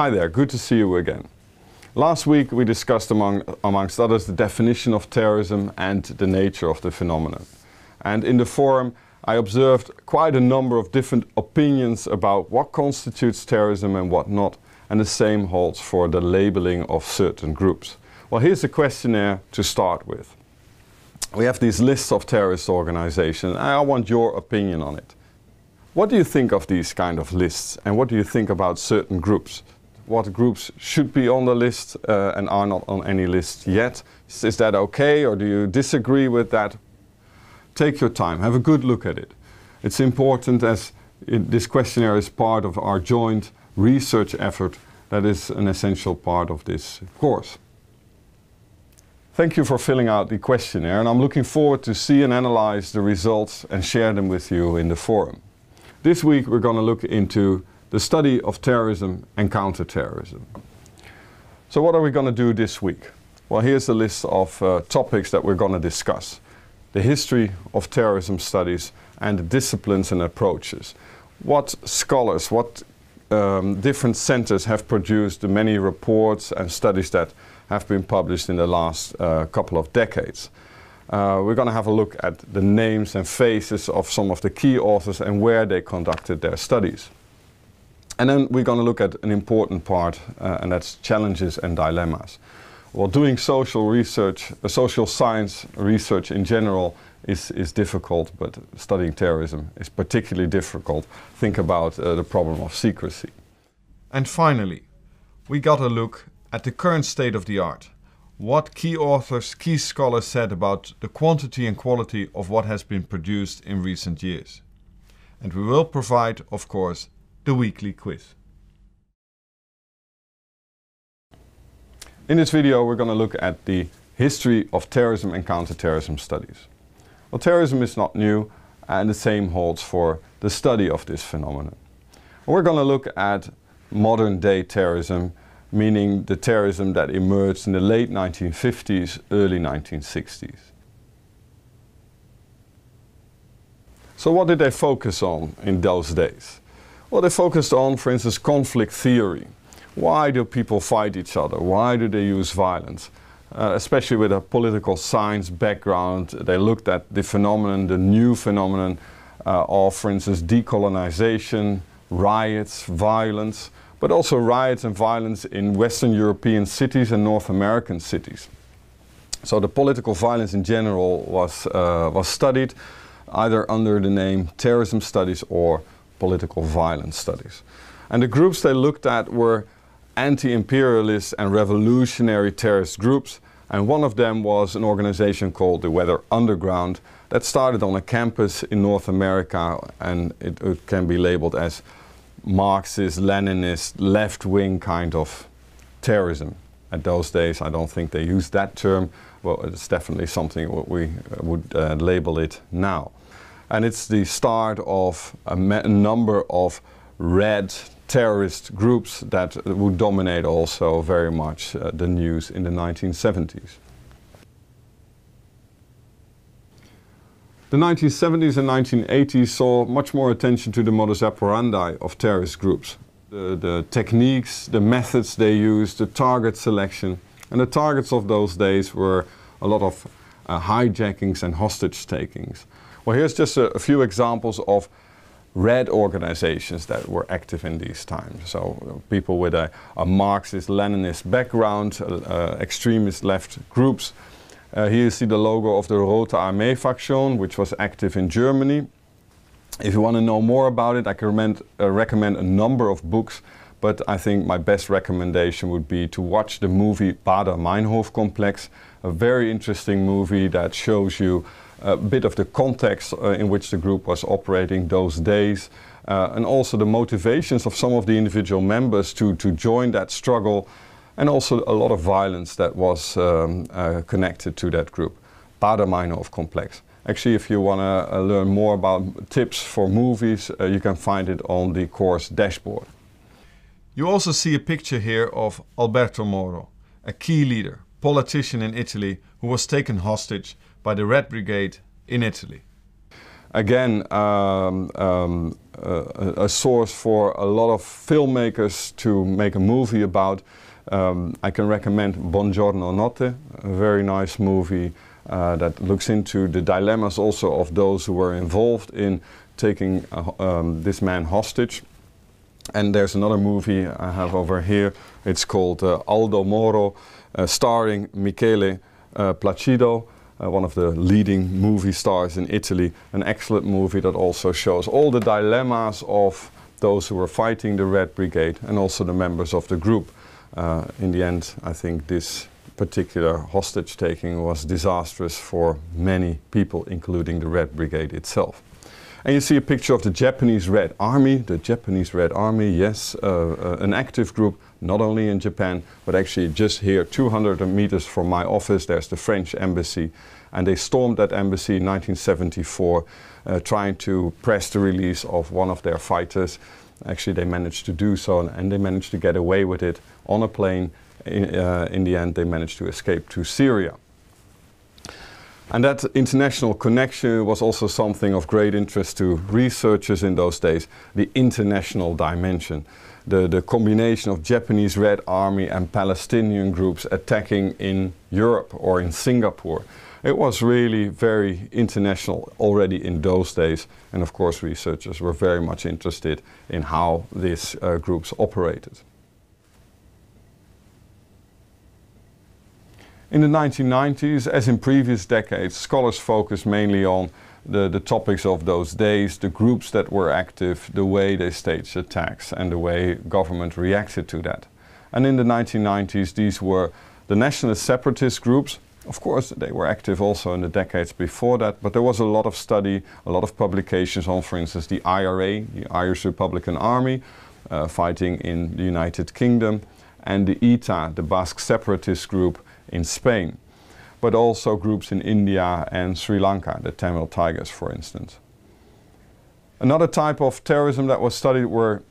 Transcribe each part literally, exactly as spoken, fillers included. Hi there, good to see you again. Last week we discussed among, amongst others the definition of terrorism and the nature of the phenomenon. And in the forum I observed quite a number of different opinions about what constitutes terrorism and what not, and the same holds for the labeling of certain groups. Well, here's a questionnaire to start with. We have these lists of terrorist organizations, and I want your opinion on it. What do you think of these kind of lists, and what do you think about certain groups? What groups should be on the list uh, and are not on any list yet? Is, is that okay, or do you disagree with that? Take your time, have a good look at it. It's important, as it, this questionnaire is part of our joint research effort. That is an essential part of this course. Thank you for filling out the questionnaire, and I'm looking forward to see and analyze the results and share them with you in the forum. This week we're going to look into the study of terrorism and counterterrorism. So what are we going to do this week? Well, here's a list of uh, topics that we're going to discuss. The history of terrorism studies and the disciplines and approaches. What scholars, what um, different centers have produced the many reports and studies that have been published in the last uh, couple of decades. Uh, we're going to have a look at the names and faces of some of the key authors and where they conducted their studies. And then we're going to look at an important part, uh, and that's challenges and dilemmas. Well, doing social research, uh, social science research in general is, is difficult, but studying terrorism is particularly difficult. Think about uh, the problem of secrecy. And finally, we got a look at the current state of the art. What key authors, key scholars said about the quantity and quality of what has been produced in recent years. And we will provide, of course, the weekly quiz. In this video we're going to look at the history of terrorism and counterterrorism studies. Well, terrorism is not new, and the same holds for the study of this phenomenon. We're going to look at modern day terrorism, meaning the terrorism that emerged in the late nineteen fifties, early nineteen sixties. So what did they focus on in those days? Well, they focused on, for instance, conflict theory. Why do people fight each other? Why do they use violence? Uh, especially with a political science background, they looked at the phenomenon, the new phenomenon uh, of, for instance, decolonization, riots, violence, but also riots and violence in Western European cities and North American cities. So the political violence in general was, uh, was studied either under the name terrorism studies or political violence studies. And the groups they looked at were anti-imperialist and revolutionary terrorist groups, and one of them was an organization called the Weather Underground that started on a campus in North America, and it, it can be labeled as Marxist, Leninist, left-wing kind of terrorism. At those days, I don't think they used that term. Well, it's definitely something what we would uh, label it now. And it's the start of a, a number of red terrorist groups that would dominate also very much uh, the news in the nineteen seventies. The nineteen seventies and nineteen eighties saw much more attention to the modus operandi of terrorist groups. The, the techniques, the methods they used, the target selection. And the targets of those days were a lot of uh, hijackings and hostage takings. Well, here's just a, a few examples of red organizations that were active in these times. So people with a, a Marxist-Leninist background, uh, uh, extremist left groups. Uh, here you see the logo of the Rote Armee Fraktion, which was active in Germany. If you want to know more about it, I can recommend, uh, recommend a number of books, but I think my best recommendation would be to watch the movie Bader-Meinhof Complex, a very interesting movie that shows you a bit of the context uh, in which the group was operating those days, uh, and also the motivations of some of the individual members to, to join that struggle, and also a lot of violence that was um, uh, connected to that group. Bader-Meinhof Complex. Actually, if you want to uh, learn more about tips for movies, uh, you can find it on the course dashboard. You also see a picture here of Alberto Moro, a key leader, politician in Italy, who was taken hostage by the Red Brigade in Italy. Again, um, um, uh, a source for a lot of filmmakers to make a movie about. Um, I can recommend Buongiorno Notte, a very nice movie uh, that looks into the dilemmas also of those who were involved in taking uh, um, this man hostage. And there's another movie I have over here, it's called uh, Aldo Moro, uh, starring Michele uh, Placido, uh, one of the leading movie stars in Italy. An excellent movie that also shows all the dilemmas of those who were fighting the Red Brigade and also the members of the group. Uh, in the end, I think this particular hostage taking was disastrous for many people, including the Red Brigade itself. And you see a picture of the Japanese Red Army. The Japanese Red Army, yes, uh, uh, an active group, not only in Japan, but actually just here, two hundred meters from my office, there's the French embassy. And they stormed that embassy in nineteen seventy-four, uh, trying to press the release of one of their fighters. Actually, they managed to do so, and they managed to get away with it on a plane. In, uh, in the end, they managed to escape to Syria. And that international connection was also something of great interest to researchers in those days, the international dimension. The, the combination of Japanese Red Army and Palestinian groups attacking in Europe or in Singapore. It was really very international already in those days, and of course researchers were very much interested in how these uh, groups operated. In the nineteen nineties, as in previous decades, scholars focused mainly on the, the topics of those days, the groups that were active, the way they staged attacks, and the way government reacted to that. And in the nineteen nineties, these were the nationalist separatist groups. Of course, they were active also in the decades before that, but there was a lot of study, a lot of publications on, for instance, the I R A, the Irish Republican Army, uh, fighting in the United Kingdom, and the E T A, the Basque separatist group, in Spain, but also groups in India and Sri Lanka, the Tamil Tigers, for instance. Another type of terrorism that was studied were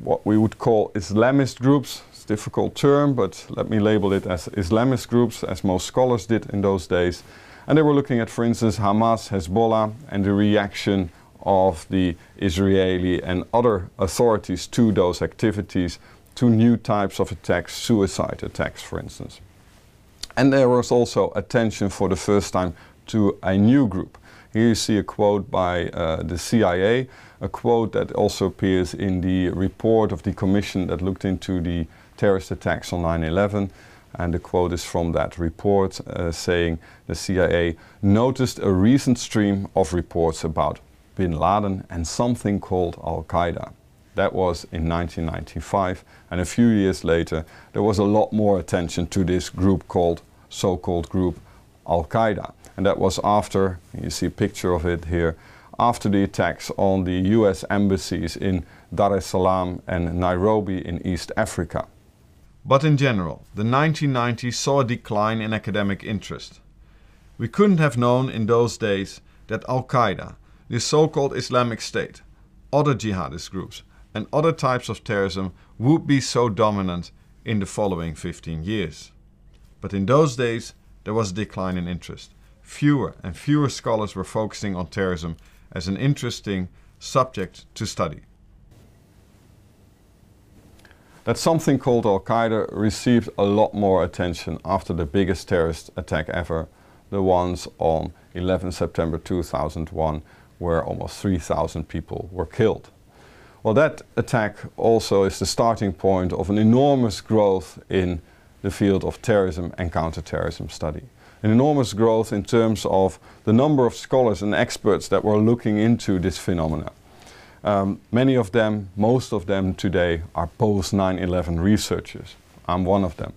what we would call Islamist groups. It's a difficult term, but let me label it as Islamist groups, as most scholars did in those days. And they were looking at, for instance, Hamas, Hezbollah, and the reaction of the Israeli and other authorities to those activities, to new types of attacks, suicide attacks, for instance. And there was also attention for the first time to a new group. Here you see a quote by uh, the C I A, a quote that also appears in the report of the commission that looked into the terrorist attacks on nine eleven. And the quote is from that report uh, saying the C I A noticed a recent stream of reports about bin Laden and something called Al-Qaeda. That was in nineteen ninety-five, and a few years later there was a lot more attention to this group called, so-called group Al-Qaeda. And that was after, you see a picture of it here, after the attacks on the U S embassies in Dar es Salaam and Nairobi in East Africa. But in general, the nineteen nineties saw a decline in academic interest. We couldn't have known in those days that Al-Qaeda, the so-called Islamic State, other jihadist groups, and other types of terrorism would be so dominant in the following fifteen years. But in those days there was a decline in interest. Fewer and fewer scholars were focusing on terrorism as an interesting subject to study. That something called Al-Qaeda received a lot more attention after the biggest terrorist attack ever, the ones on eleven September two thousand one, where almost three thousand people were killed. Well, that attack also is the starting point of an enormous growth in the field of terrorism and counterterrorism study. An enormous growth in terms of the number of scholars and experts that were looking into this phenomena. Um, many of them, most of them today, are post nine eleven researchers. I'm one of them.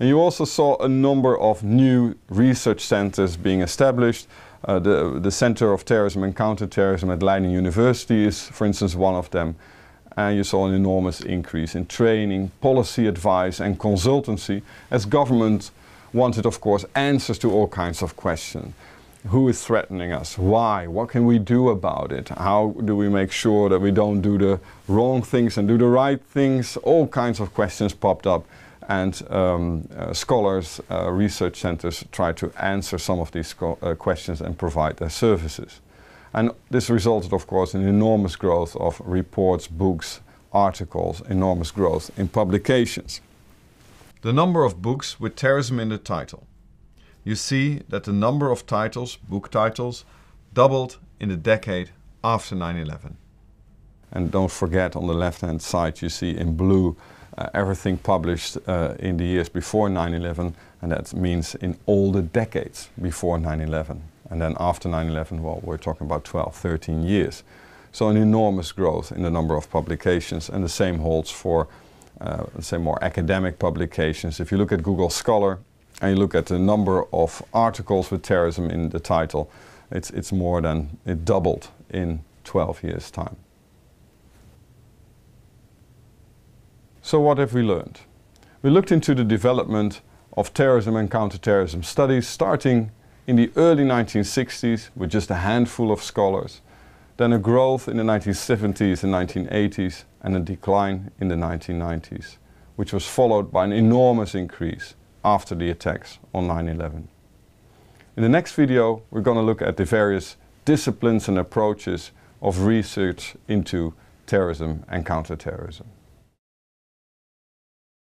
And you also saw a number of new research centers being established. Uh, the, the Center of Terrorism and Counterterrorism at Leiden University is, for instance, one of them. And you saw an enormous increase in training, policy advice and consultancy, as government wanted, of course, answers to all kinds of questions. Who is threatening us? Why? What can we do about it? How do we make sure that we don't do the wrong things and do the right things? All kinds of questions popped up. And um, uh, scholars, uh, research centers try to answer some of these uh, questions and provide their services. And this resulted, of course, in enormous growth of reports, books, articles, enormous growth in publications. The number of books with terrorism in the title. You see that the number of titles, book titles, doubled in the decade after nine eleven. And don't forget, on the left-hand side, you see in blue uh, everything published uh, in the years before nine eleven, and that means in all the decades before nine eleven. And then after nine eleven, well, we're talking about twelve, thirteen years. So an enormous growth in the number of publications, and the same holds for, uh, let's say, more academic publications. If you look at Google Scholar, and you look at the number of articles with terrorism in the title, it's, it's more than, it doubled in twelve years' time. So what have we learned? We looked into the development of terrorism and counterterrorism studies, starting in the early nineteen sixties with just a handful of scholars, then a growth in the nineteen seventies and nineteen eighties, and a decline in the nineteen nineties, which was followed by an enormous increase after the attacks on nine eleven. In the next video, we're going to look at the various disciplines and approaches of research into terrorism and counterterrorism.